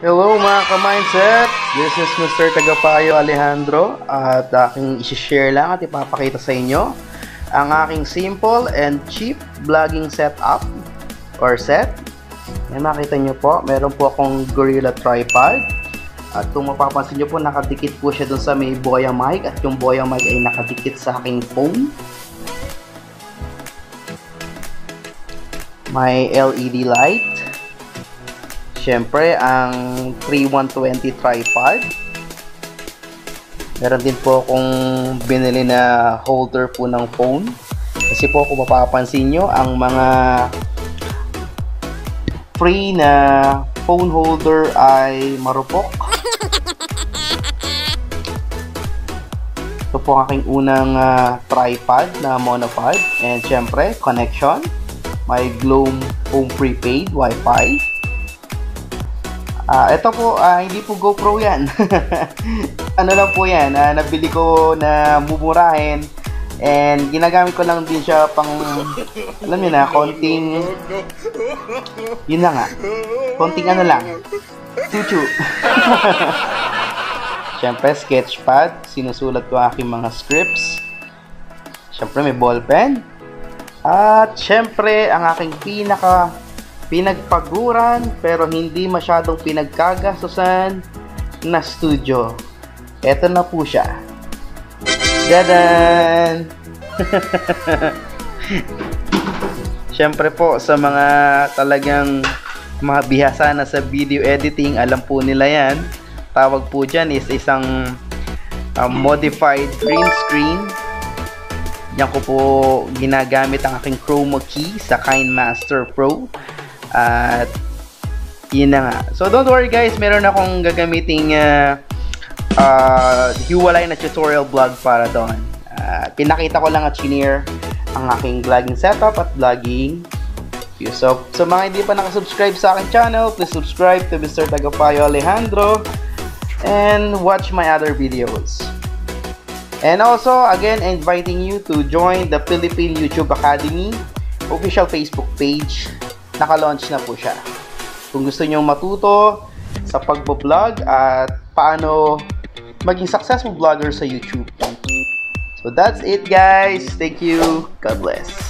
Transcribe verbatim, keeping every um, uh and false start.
Hello mga ka-mindset! This is Mister Tagapayo Alejandro at aking isi-share lang at ipapakita sa inyo ang aking simple and cheap vlogging setup or set. Yan, makita nyo po, meron po akong Gorilla Tripod at kung mapapansin nyo po, nakadikit po siya dun sa may Boya mic at yung Boya mic ay nakadikit sa aking phone. May L E D light. Siyempre, ang thirty-one twenty tripod. Meron din po akong binili na holder po ng phone. Kasi po, kung mapapansin nyo, ang mga free na phone holder ay marupok. Ito po ang aking unang uh, tripod na monopod. And siyempre, connection. My Gloom Home Prepaid Wi-Fi. Uh, ito po, uh, hindi po GoPro yan. Ano lang po yan, uh, nabili ko na mumurahin. And ginagamit ko lang din siya pang, alam nyo na, konting, yun na nga, konting ano lang, chuchu. Siyempre, sketchpad, sinusulat ko aking mga scripts. Siyempre, may ballpen. At syempre, ang aking pinaka pinagpaguran pero hindi masyadong pinagkagastusan na studio. Eto na po siya. Dadan! Syempre po, sa mga talagang mga bihasa na sa video editing, alam po nila yan. Tawag po dyan is isang uh, modified green screen. Diyan ko po ginagamit ang aking chroma key sa KineMaster Pro. At yun na nga. So don't worry guys, meron akong gagamiting uh, uh, hiwalay na tutorial vlog para doon. Uh, pinakita ko lang at shinare ang aking vlogging setup at vlogging. So, so mga hindi pa nakasubscribe sa aking channel, please subscribe to Mister Tagapayo Alejandro and watch my other videos. And also, again, inviting you to join the Philippine YouTube Academy official Facebook page. Naka-launch na po siya. Kung gusto nyo matuto sa pagbo-vlog at paano maging successful vlogger sa YouTube. So that's it guys. Thank you. God bless.